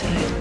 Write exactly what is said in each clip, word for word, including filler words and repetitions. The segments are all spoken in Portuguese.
side.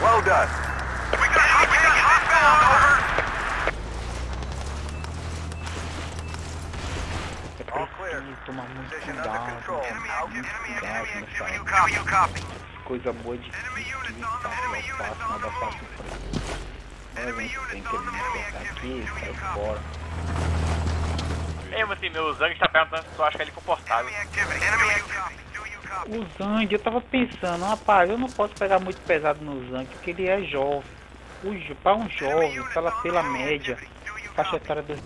Well done. We got hot down, over. All clear. Position under control. Enemy activity. Enemy activity. Copy, you copy. Coisa boa de evitar o nada fácil para mim. A gente tem que despertar aqui, sair fora. Mesmo assim, meu Zang está perguntando se tu acha ele confortável. O Zang, eu tava pensando, rapaz, eu não posso pegar muito pesado no Zang, porque ele é jovem. Ui, pra um jovem, pela, pela média, faixa etária do... É,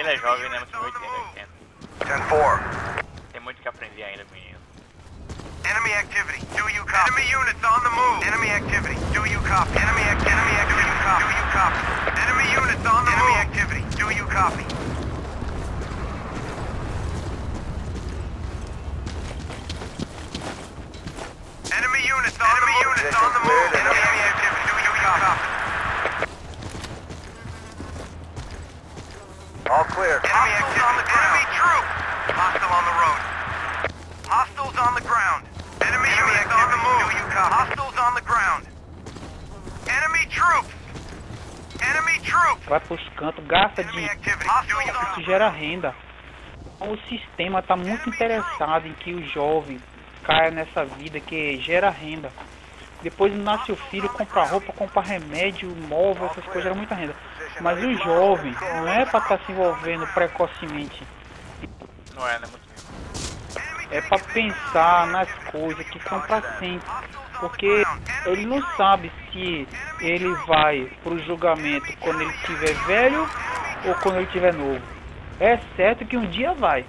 ele é jovem, né? Muito oitenta, oitenta. Tem muito que aprender ainda, menino. Enemy activity, do you copy? Enemy units on the move. Enemy activity, do you copy? Enemy activity, do you copy? Enemy units on the move. Enemy activity, do you copy? All clear. Enemy activity on the ground. Enemy troop. Hostile on the road. Hostiles on the ground. Enemy units on the move. Hostiles on the ground. Enemy troops. Enemy troops. Vai pros cantos, gasta de isso gera renda. O sistema tá muito interessado em que o jovem caia nessa vida que gera renda. Depois nasce o filho, compra roupa, compra remédio, móvel, essas coisas, era muita renda. Mas o jovem não é pra estar tá se envolvendo precocemente. Não é, né? É pra pensar nas coisas que são pra sempre. Porque ele não sabe se ele vai pro julgamento quando ele estiver velho ou quando ele estiver novo. É certo que um dia vai.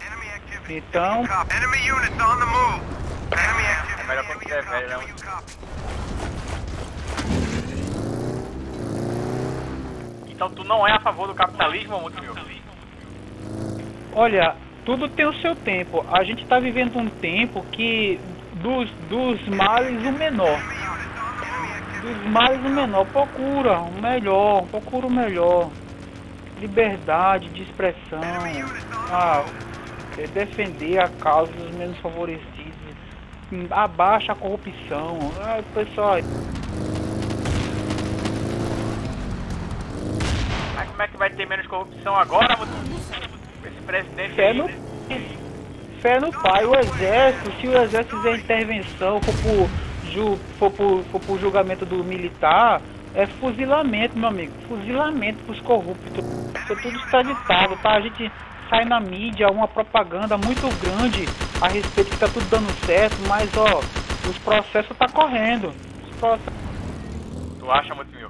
Então... É melhor quando estiver velho, né? Então tu não é a favor do capitalismo, Mouggier? Olha, tudo tem o seu tempo. A gente tá vivendo um tempo que dos, dos males o menor. Dos males o menor. Procura o melhor, procura o melhor. Liberdade de expressão. Ah, é defender a causa dos menos favorecidos. Abaixa a corrupção. Ah, pessoal... Como é que vai ter menos corrupção agora? Esse presidente fé no, aí, né? Fé no pai, o exército, se o exército fizer intervenção, for pro, ju, for, pro, for pro julgamento do militar, é fuzilamento, meu amigo, fuzilamento pros corruptos. Isso tudo está ditado, tá? A gente sai na mídia, uma propaganda muito grande a respeito que tá tudo dando certo, mas ó, os processos tá correndo. Os processos... Tu acha, Mouggier?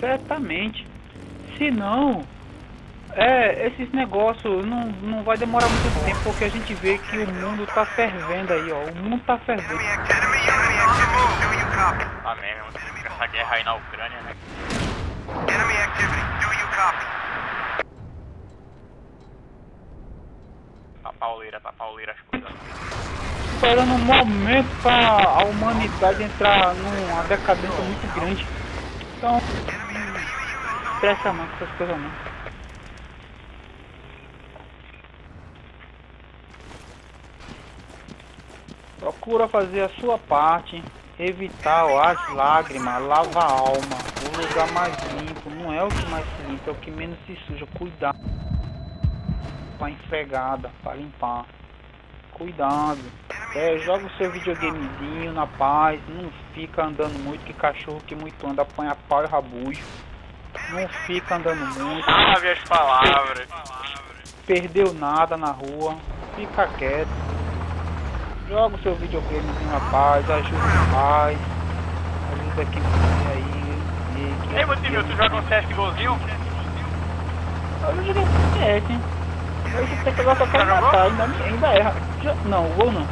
Certamente, se não, é, esses negócios não, não vai demorar muito tempo, porque a gente vê que o mundo tá fervendo aí, ó, o mundo tá fervendo. Ah, mesmo, essa guerra aí na Ucrânia, né? Enemy activity, do you copy? Tá pauleira, tá pauleira as coisas. Esperando um momento pra a humanidade entrar numa decadência muito grande. Então... Presta mão com essas coisas não. Procura fazer a sua parte Evitar, eu acho, lágrima, lava a alma. O lugar mais limpo não é o que mais se limpa, é o que menos se suja. Cuidado para empregada, para limpar. Cuidado. É, joga o seu videogamezinho na paz. Não fica andando muito, que cachorro que muito anda apanha pau e rabujo. Não fica andando muito. Sabe as palavras. Perdeu nada na rua. Fica quieto. Joga o seu videogame na paz, ajuda em paz, ajuda quem quiser aí. Ei, Mouggier, tu joga um C S golzinho? Eu joguei um C S, hein? Eu joguei pegar só pra matar, ainda, ainda erra. Já, não, vou não.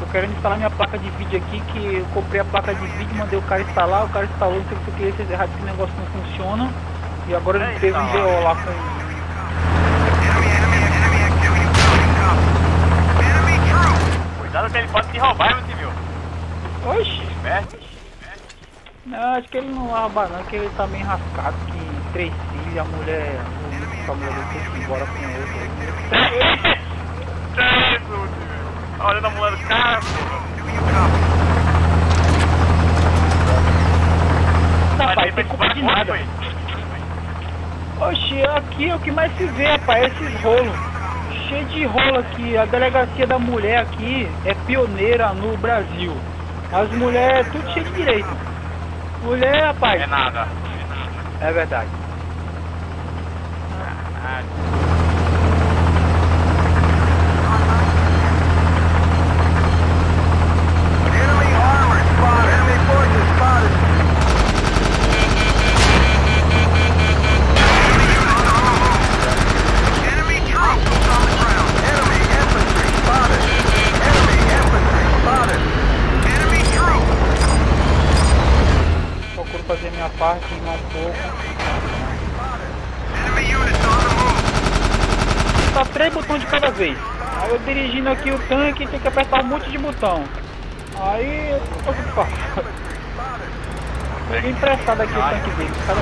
Tô querendo instalar minha placa de vídeo aqui, que eu comprei a placa de vídeo, mandei o cara instalar, o cara instalou, não sei o que eu queria, errado que o negócio não funciona. E agora ele teve um D O lá com ele. Que ele pode te roubar, meu tio. Oxi, esperto. Não, acho que ele não rouba não, que ele tá meio rascado, que três filhos, a mulher, a mulher foi embora com ele. Olha da mulher do cara. Rapaz, tem culpa de nada. Oxi, aqui é o que mais se vê, rapaz, esses rolos. Cheio de rolo aqui, a delegacia da mulher aqui é pioneira no Brasil. As mulheres, tudo cheio de direito. Mulher, rapaz. É nada. É verdade. Parte em um pouco. Só três botões de cada vez. Aí eu dirigindo aqui o tanque, tem que apertar um monte de botão. Aí eu tô preocupado. Peguei emprestado aqui o tanque dele. Cada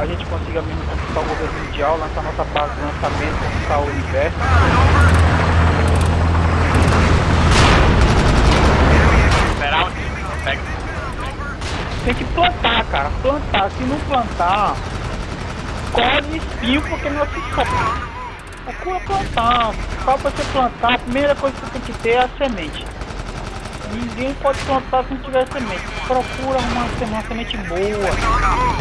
a gente consiga mesmo conquistar o governo mundial, lançar nossa base de lançamento, conquistar o universo. Tem que plantar, cara, plantar. Se não plantar, corre espinho porque não é só. A cura é plantar. Só pra você plantar, a primeira coisa que você tem que ter é a semente. Ninguém pode plantar se não tiver semente. Procura uma semente boa.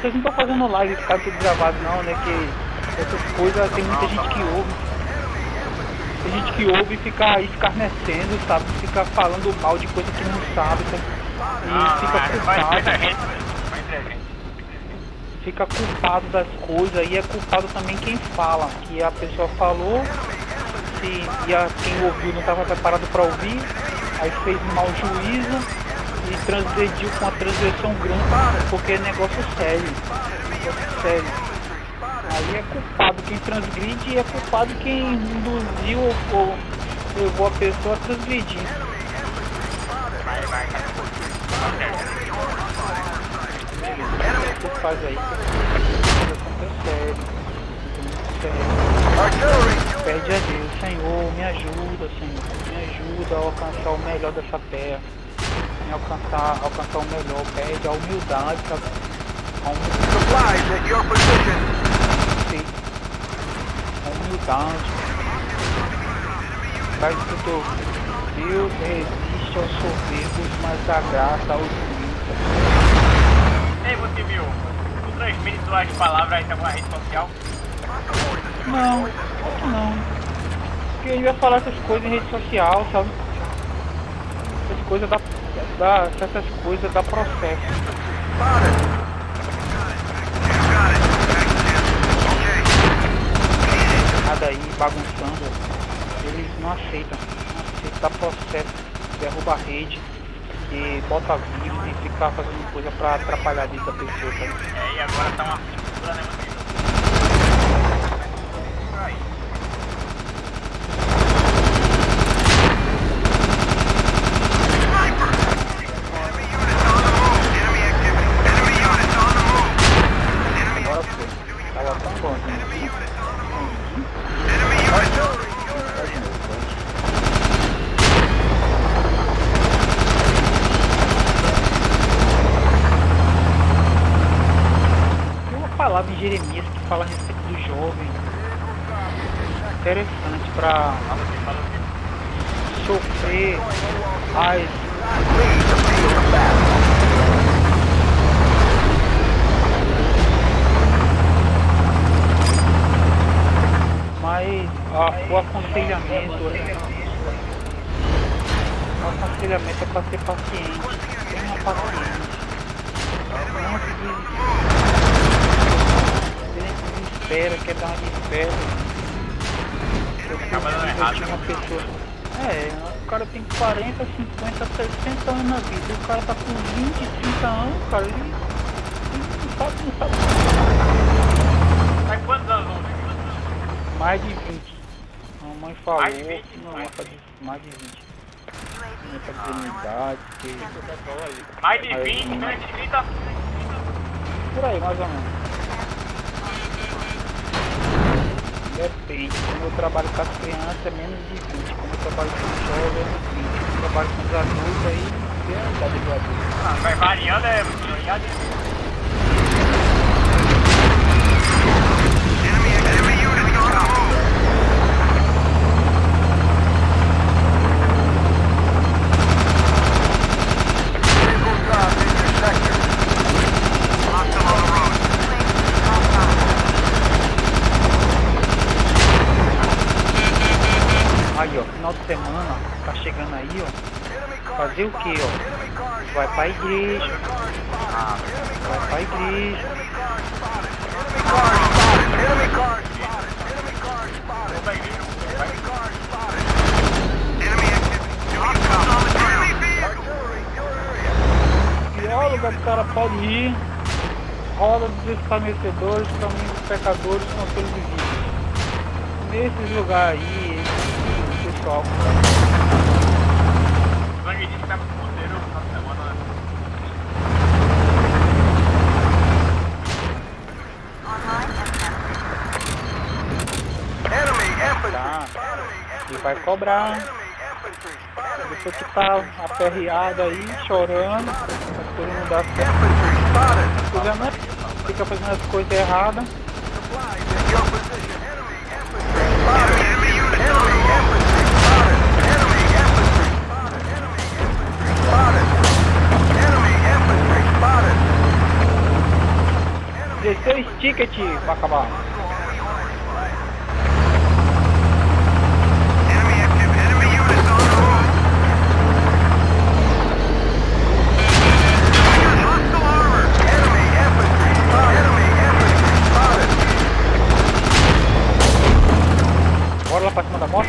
Vocês não estão fazendo live, esse cara tudo gravado não, né, que essas coisas tem muita gente que ouve, tem gente que ouve e fica escarnecendo, sabe, fica falando mal de coisa que não sabe, sabe? E fica culpado, fica culpado das coisas, e é culpado também quem fala, que a pessoa falou, se, e a, quem ouviu não estava preparado para ouvir, aí fez um mau juízo, e transgrediu com a transgressão grande, porque é negócio sério, negócio sério. Aí é culpado quem transgride e é culpado quem induziu ou levou a pessoa a transgredir. Vai, vai, vai. O que faz aí? É sério, sério. Pede a Deus, Senhor, me ajuda, Senhor, me ajuda a alcançar o melhor dessa terra. Alcançar, alcançar o melhor, pede a humildade, tá bom? A humildade. A humildade. Faz o teu Deus resiste aos soberbos, mas a graça aos humildes. você viu? Tu transmite suas palavras em alguma rede social? Não, não. Porque ele vai falar essas coisas em rede social, sabe? Essas coisas dá, dá, essas coisas dá processo. Aí bagunçando, eles não aceitam, não aceitam dar processo, derruba a rede e bota vírus e ficar fazendo coisa pra atrapalhar a vida da pessoa. Tá? É, e agora tá uma figura, né? Jeremias que fala a respeito do jovem, interessante para sofrer as mas a, o aconselhamento o aconselhamento é para ser paciente, tenha paciência. Espera, quer dar uma de espera. Acaba dando errado, uma pessoa. É, o cara tem quarenta, cinquenta, sessenta anos na vida. O cara tá com vinte, trinta anos, cara. Ele não sabe, não sabe. Tá quantos anos? Mais de vinte. A mãe falou. Mais de vinte? Não, mais de vinte. Mais de vinte. Mais de vinte, mais de vinte. Por aí, mais ou menos. Depende, como eu trabalho com as crianças é menos de vinte, como eu trabalho com os jovens é vinte, como eu trabalho com os adultos aí, tem a idade do adulto. Ah, vai variando, é variado. Semana, tá chegando aí, ó, fazer o que, ó, vai pra igreja, vai pra igreja, pior lugar que o cara pode ir, roda dos escarnecedores, caminho dos pecadores, conselho de vida, nesses lugares aí. O sangue diz que tá com o ponteiro no final de semana, né? Tá. Ele vai cobrar. Depois que tá aperreado aí, chorando, as coisas não dá certo. Coisa não é, fica fazendo as coisas erradas. dezesseis tickets pra acabar. Bora lá pra cima da moto.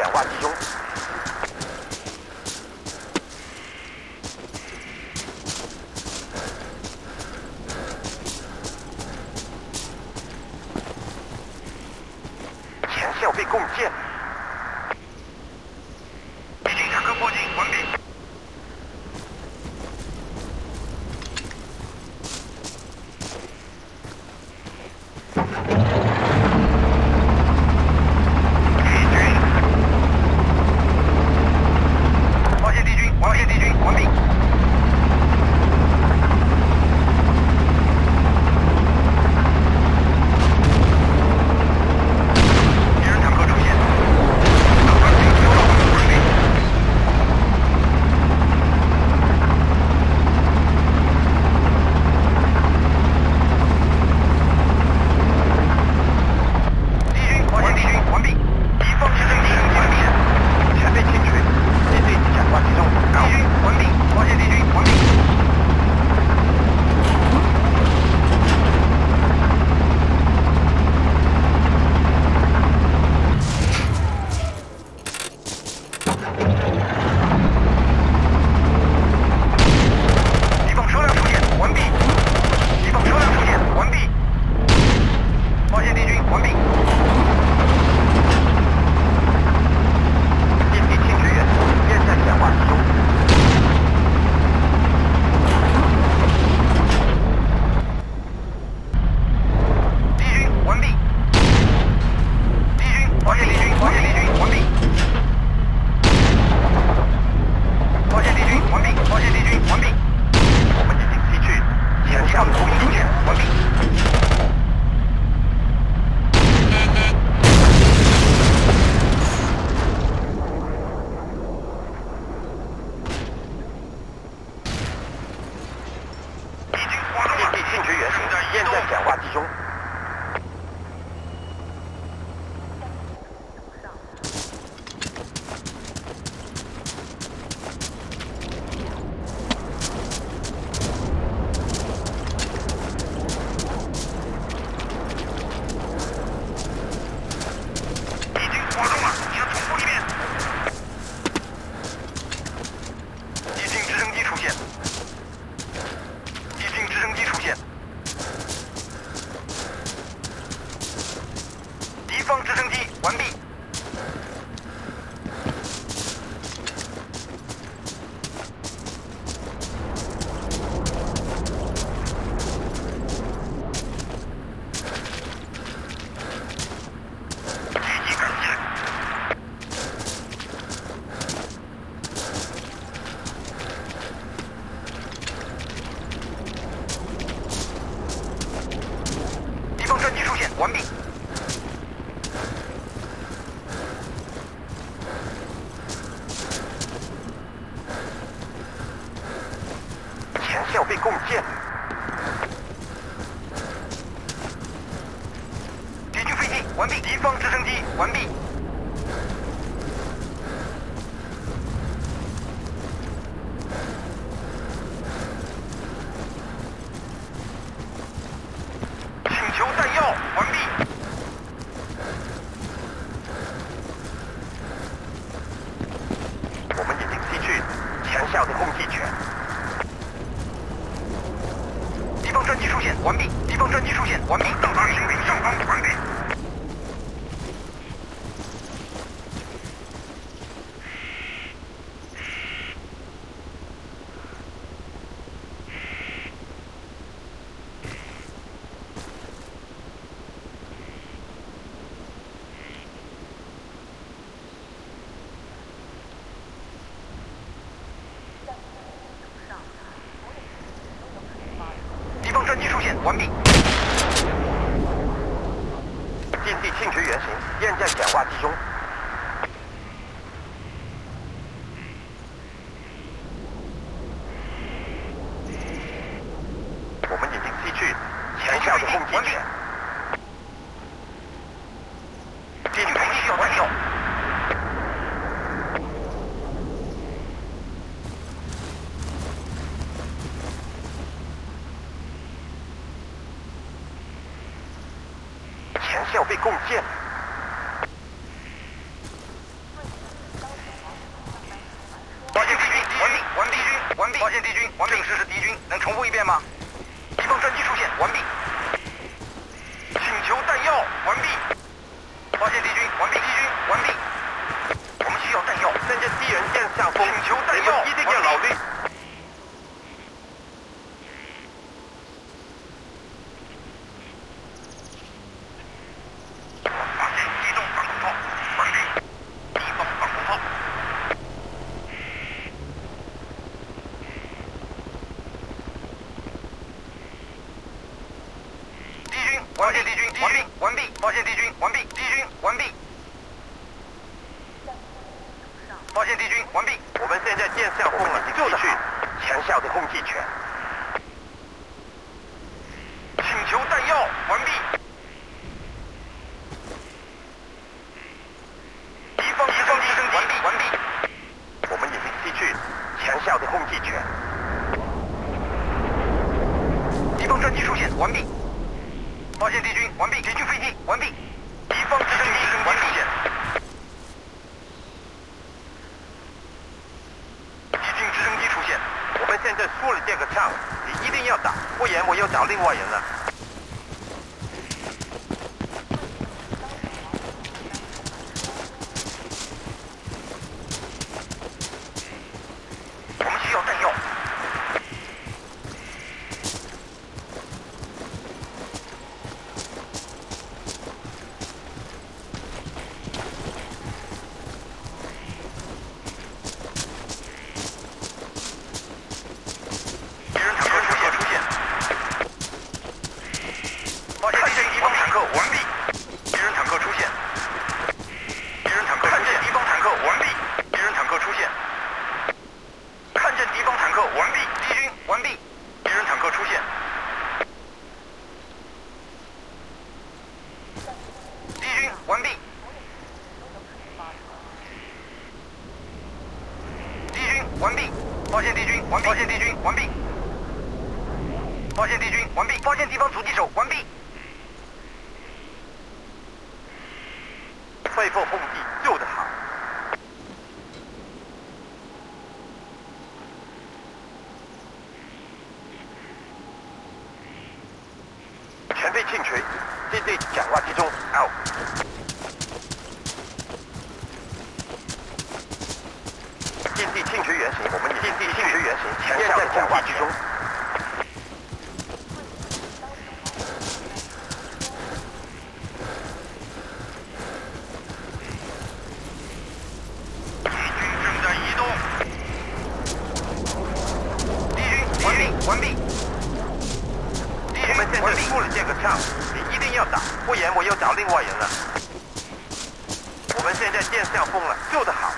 à Rois-Dijon. 发现敌军，完毕。这是敌军，能重复一遍吗？敌方战机出现，完毕。请求弹药，完毕。发现敌军，完毕。敌军，完毕。我们需要弹药，但见敌人占下风。请求弹药，一定要努力。 发现敌军，完毕，完毕。发现敌军，完毕，敌军，完毕。发现敌军，完毕。我们现在见下风了，你就去强效的控制权。请求弹药，完毕。敌方直升机，完毕，完毕。我们已经失去强效的控制权。敌方战机出现，完毕。 发现敌军，完毕。敌军飞机，完毕。敌方直升机，完毕。敌军直升机出现。我们现在出了这个场，你一定要打，不然我要找另外人了。我们需要弹药。 完毕，发现敌军，完毕，发现敌军，完毕，发现敌军，完毕，发现敌方阻击手，完毕。飞破空地救得好。全被清除，敌对讲话集中 out。 进取原型，我们进进进取原型，强效的讲话集中。敌军正在移动。敌军完毕完毕。敌军完毕。我们现在出了这个场，你一定要打，不然我要找另外人了。我们现在见下风了，救得好。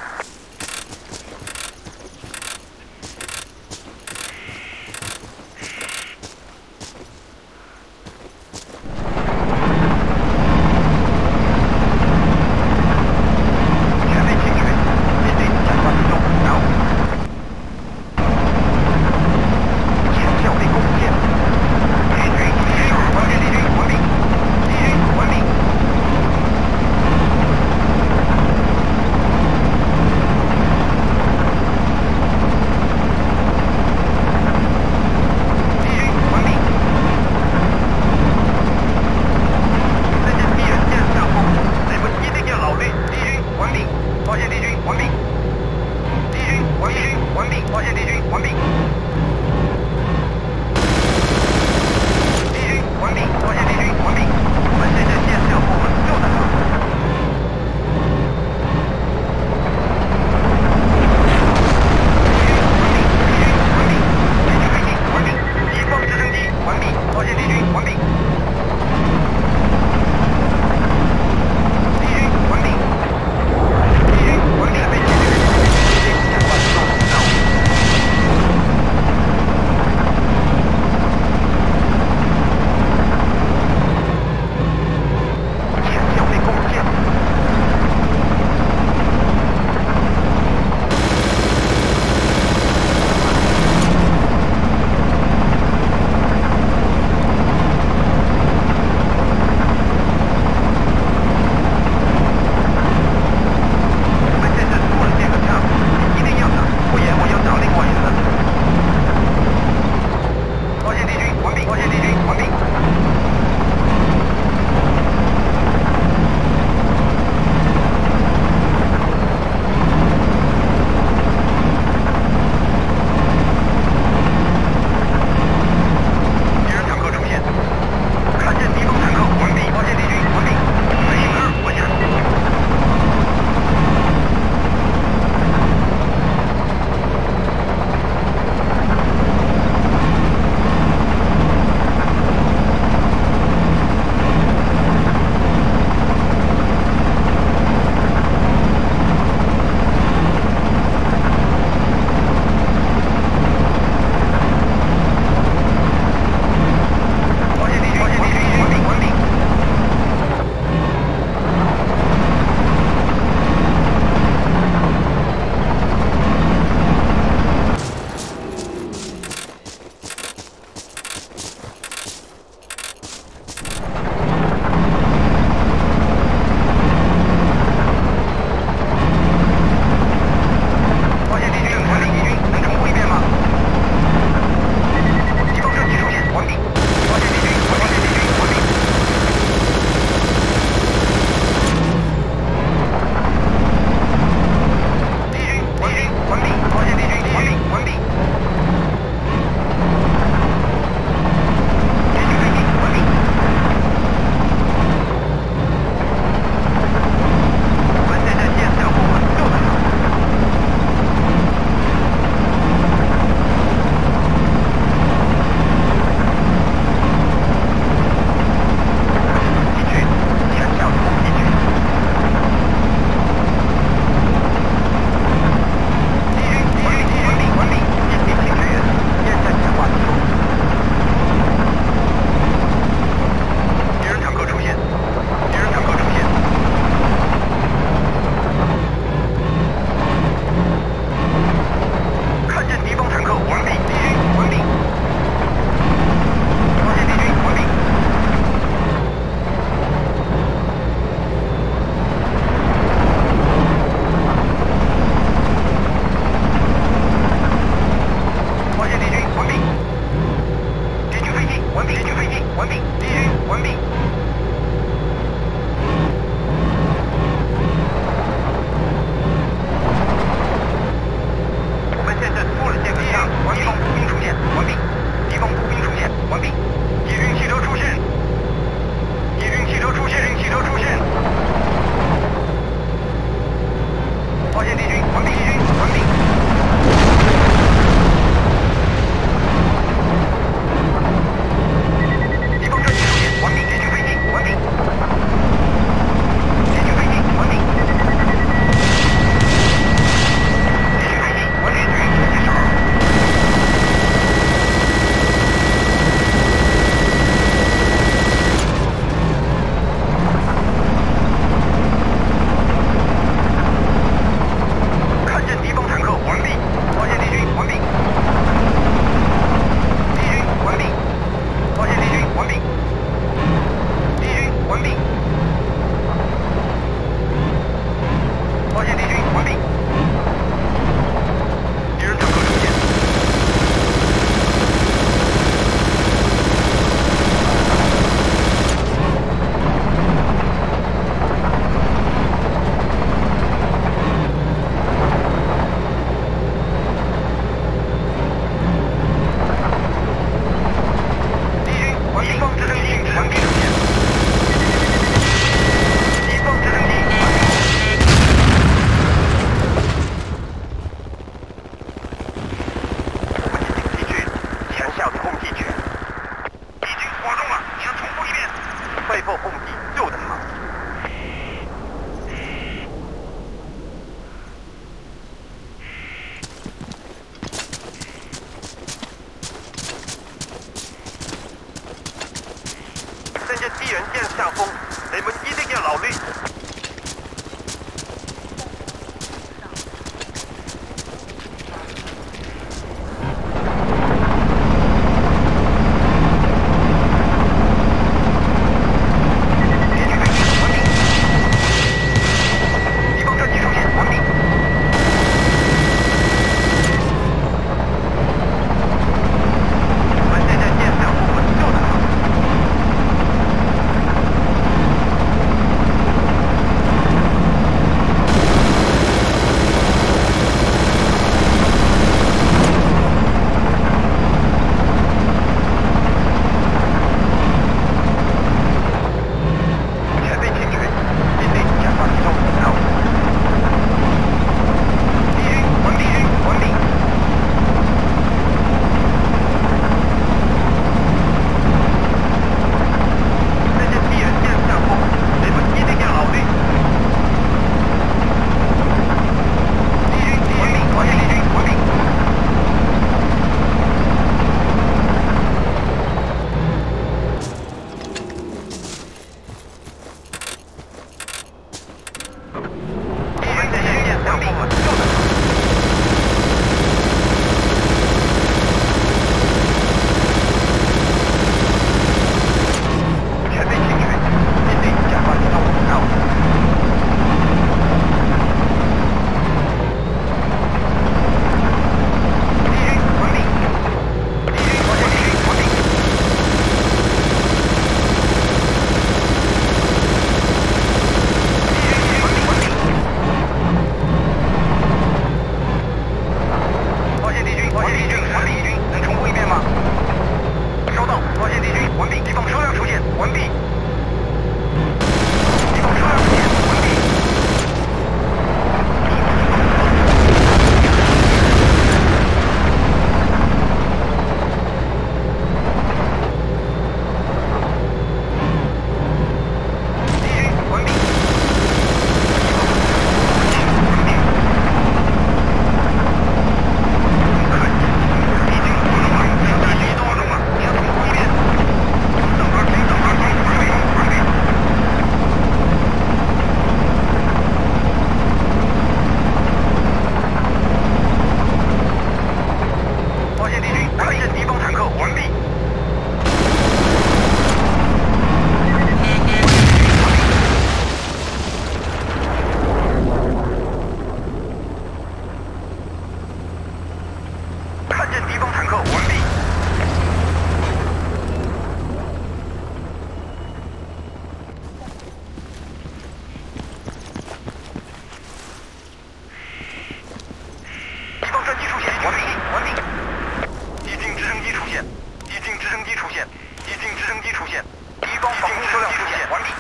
装防空车辆出现，完毕。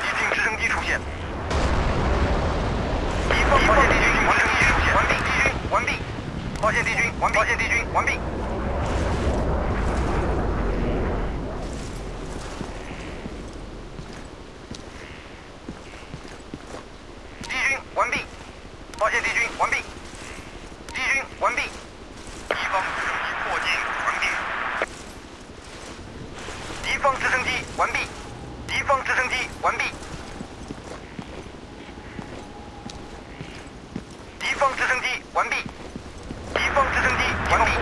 敌境直升机出现。敌方发现敌军直升机出现，完毕。敌军完毕。发现敌军完毕。发现敌军完毕。敌军完毕。发现敌军完毕。敌军完毕。敌方直升机迫近，完毕。敌方直升机完毕。敌方直升机完毕。敌方直升机完毕。敌方直升机完毕。步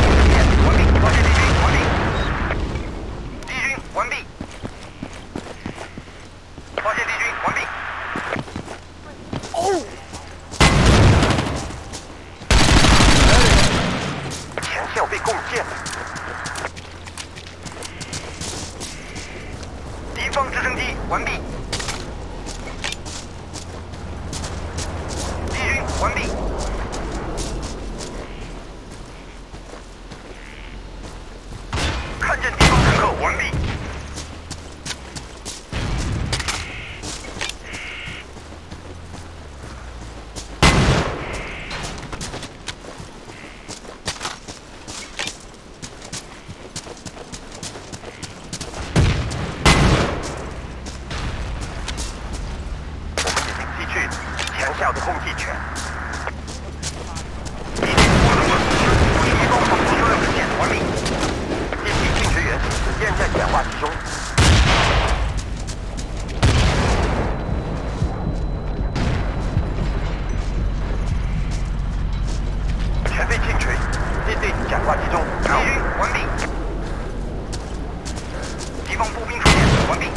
兵出现，完毕。敌方步兵出现，完毕。发现敌军，完毕。敌军完毕。发现敌军完毕。哦。前校被攻陷了。 敌方直升机完毕，敌军完毕，看见敌方坦克完毕，强效的控制权。敌军活动了，敌方防空车辆出现，完毕。敌敌军学员现在讲话集中。全被清除，敌对讲话集中。敌军完毕。敌方步兵出现，完毕。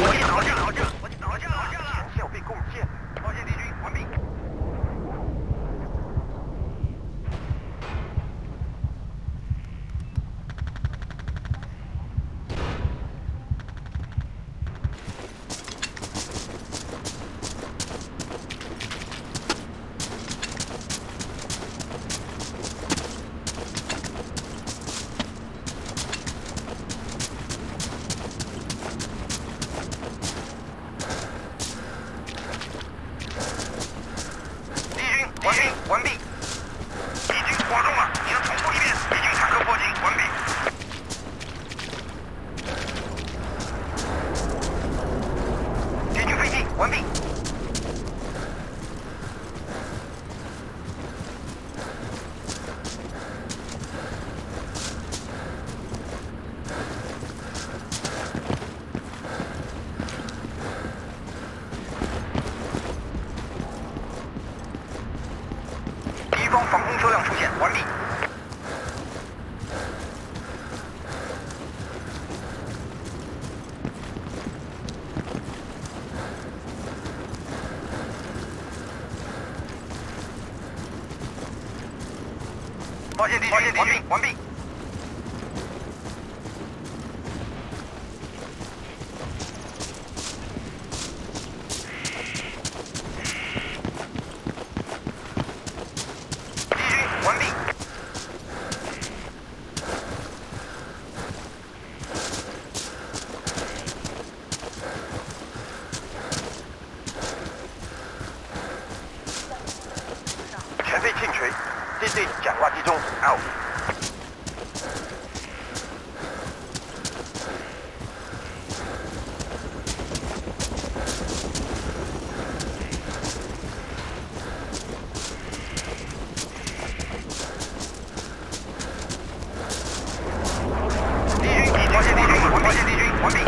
我去打架！打架！我去打架！打架！前校被攻陷，发现敌军完毕。完毕，敌军活动了，你能重复一遍？敌军坦克迫近，完毕。敌军飞机完毕。防空车辆出现，完毕。发现敌军，完毕，完毕。对讲话集中 ，out。敌军，发现敌军，发现敌军，完毕。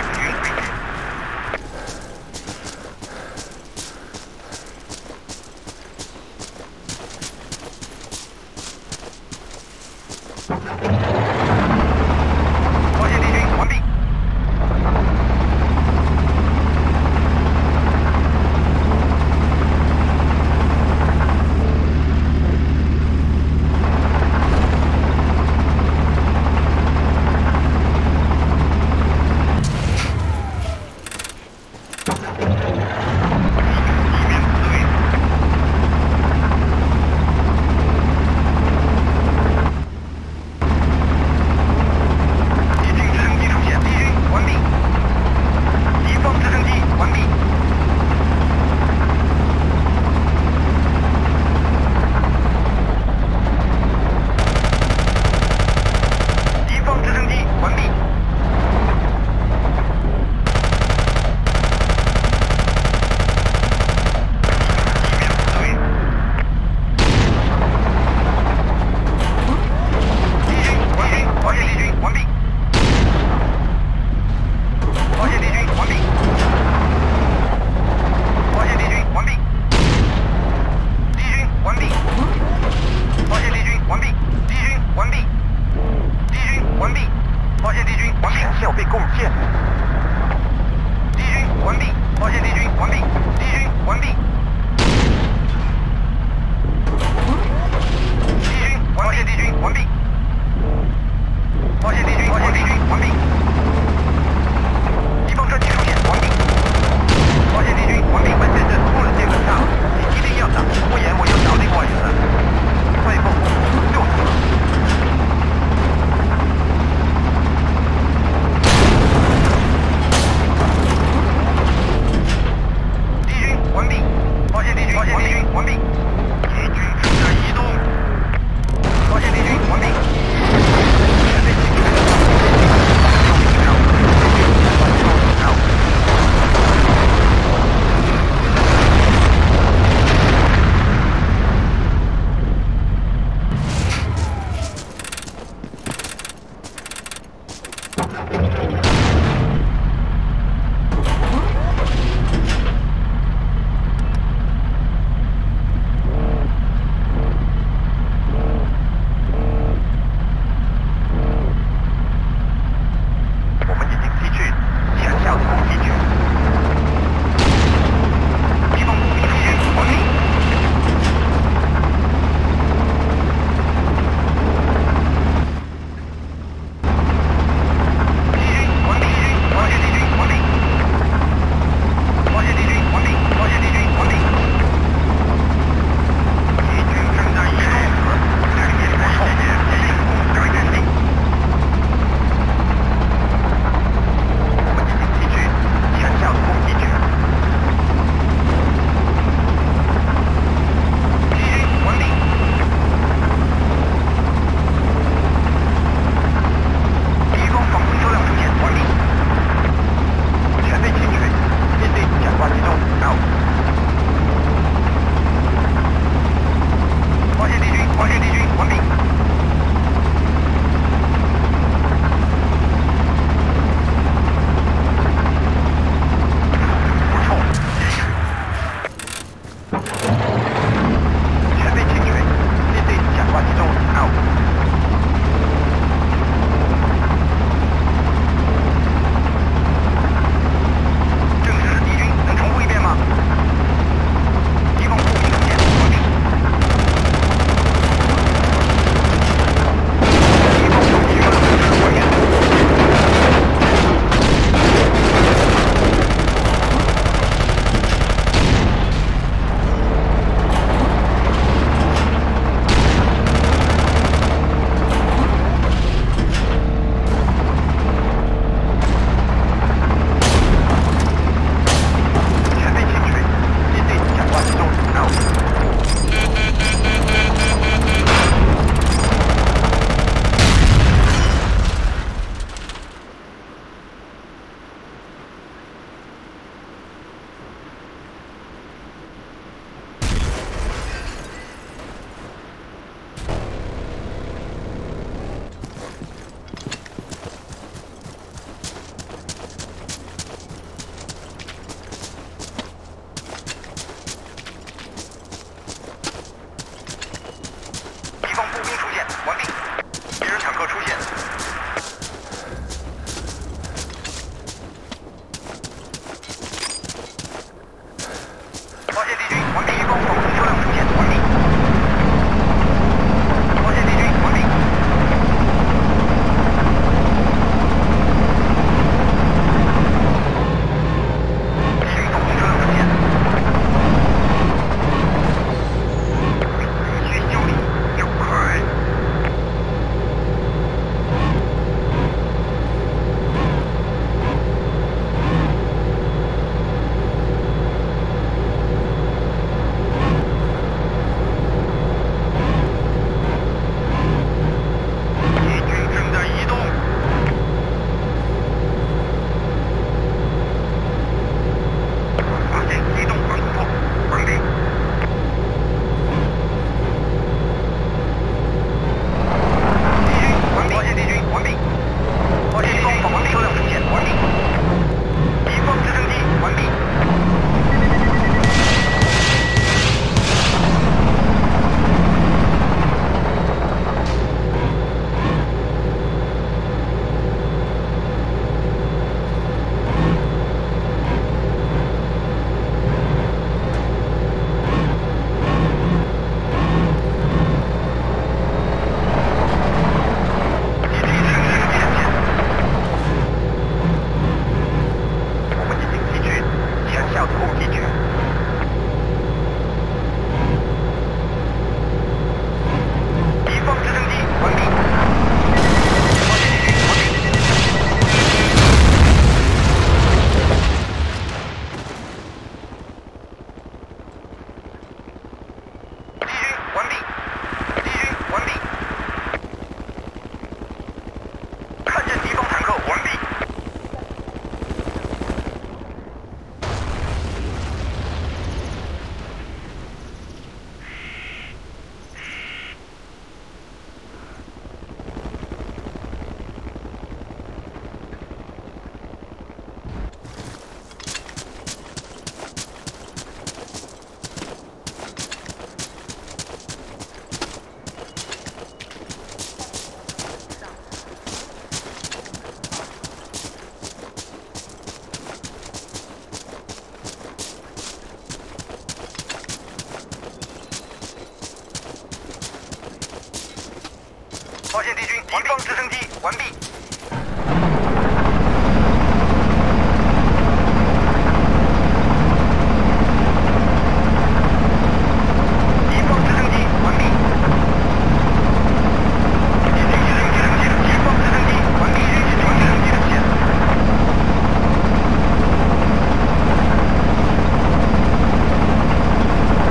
完毕。移放直升机完毕。直升机直升机移放直升机完毕。移放直升机的线。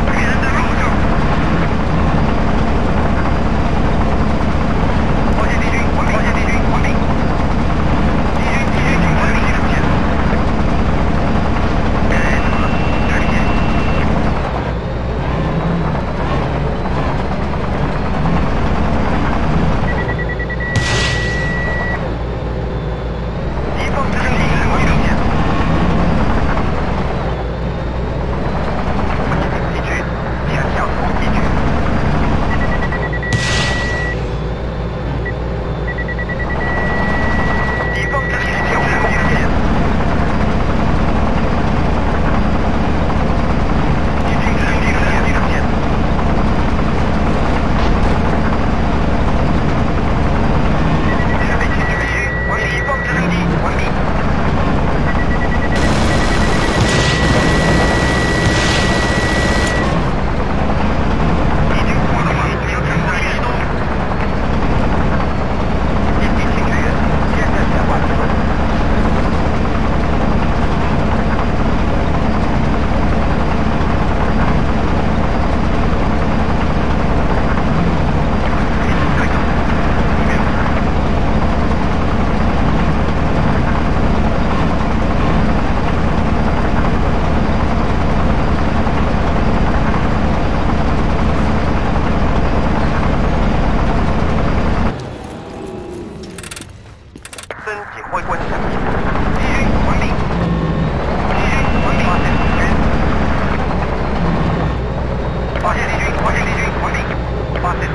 敌人的入手。保险敌军完毕。保险敌军完毕。敌军敌军完毕的线。这里线。 移放直升机完成线。敌军向下突击去。移放直升机完成线。敌军直升机完成线。指挥机指挥区完毕。移放直升机完毕。 已经获得了已经成功运动。敌机清绝，现在在完成。开动，一秒。森指挥官上线，敌军完毕，敌军完毕，发现敌军，发现敌军，发现敌军完毕，发现敌军。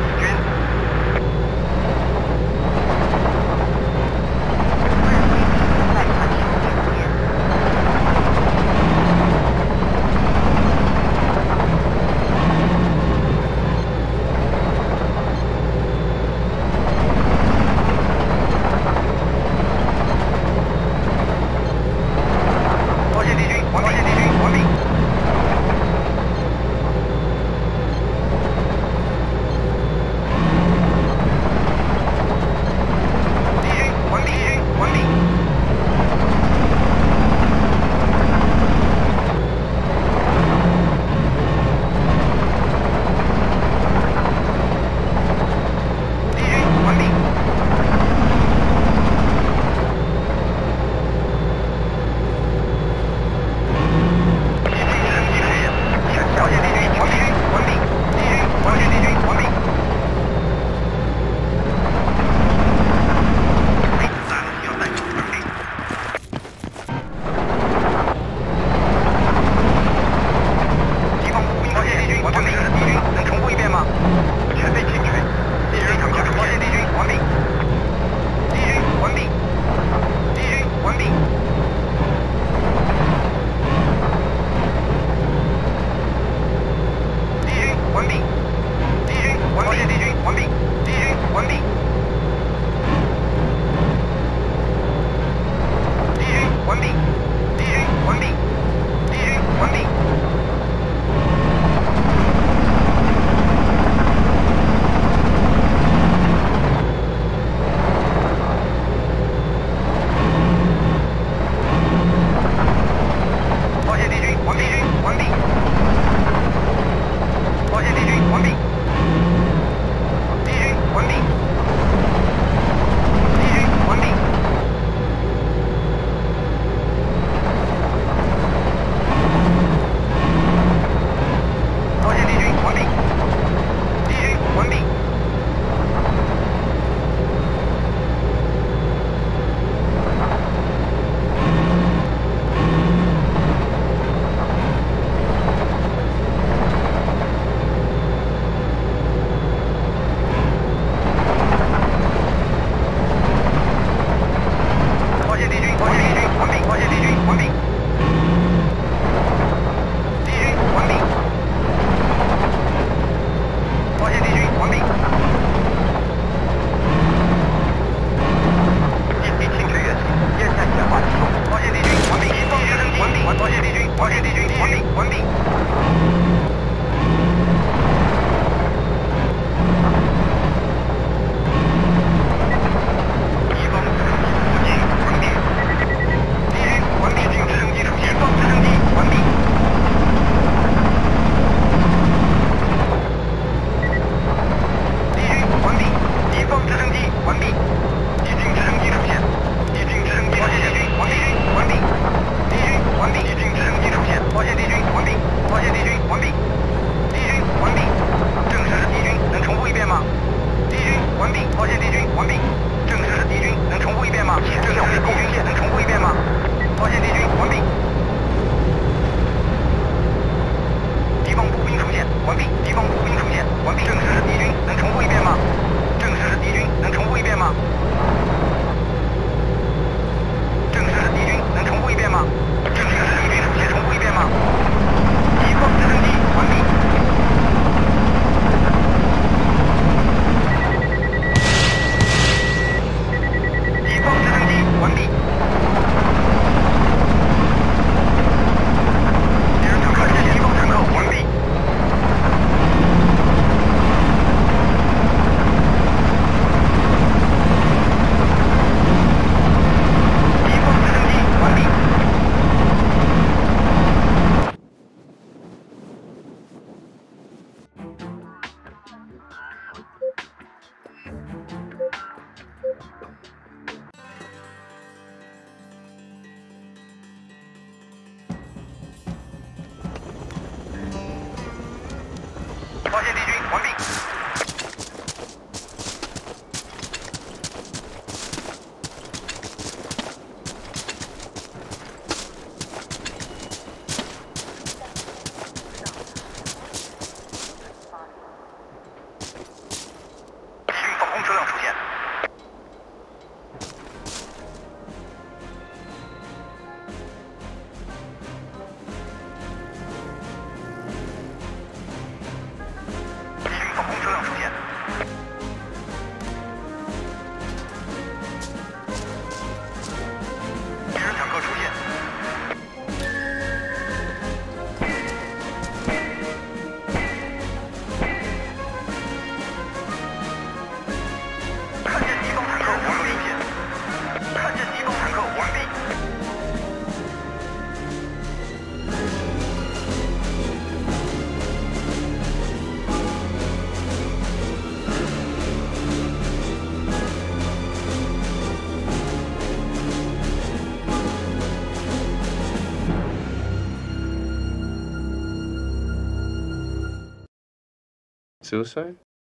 发现敌军，完毕。新防空车辆出现。 Suicide?